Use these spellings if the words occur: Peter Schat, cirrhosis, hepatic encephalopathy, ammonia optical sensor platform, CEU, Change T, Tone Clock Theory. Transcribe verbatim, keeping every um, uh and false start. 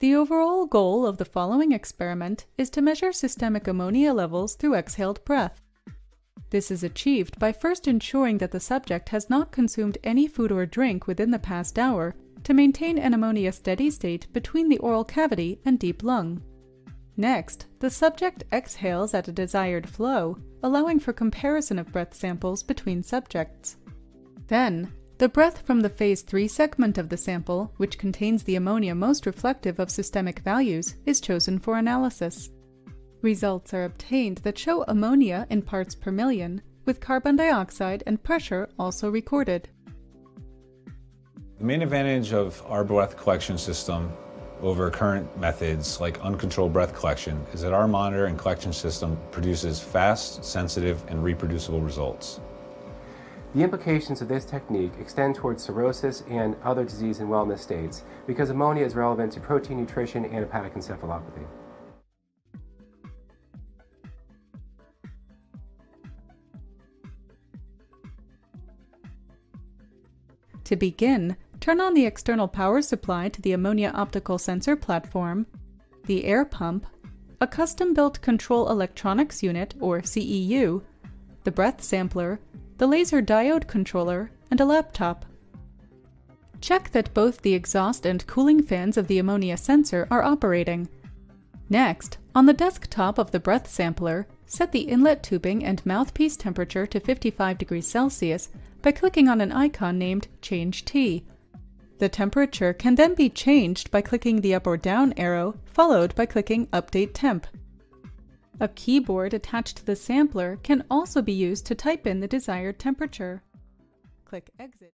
The overall goal of the following experiment is to measure systemic ammonia levels through exhaled breath. This is achieved by first ensuring that the subject has not consumed any food or drink within the past hour to maintain an ammonia steady state between the oral cavity and deep lung. Next, the subject exhales at a desired flow, allowing for comparison of breath samples between subjects. Then, the breath from the phase three segment of the sample, which contains the ammonia most reflective of systemic values, is chosen for analysis. Results are obtained that show ammonia in parts per million, with carbon dioxide and pressure also recorded. The main advantage of our breath collection system over current methods like uncontrolled breath collection is that our monitor and collection system produces fast, sensitive, and reproducible results. The implications of this technique extend towards cirrhosis and other disease and wellness states because ammonia is relevant to protein nutrition and hepatic encephalopathy. To begin, turn on the external power supply to the ammonia optical sensor platform, the air pump, a custom-built control electronics unit or C E U, the breath sampler, the laser diode controller, and a laptop. Check that both the exhaust and cooling fans of the ammonia sensor are operating. Next, on the desktop of the breath sampler, set the inlet tubing and mouthpiece temperature to fifty-five degrees Celsius by clicking on an icon named Change T. The temperature can then be changed by clicking the up or down arrow, followed by clicking Update Temp. A keyboard attached to the sampler can also be used to type in the desired temperature. Click Exit.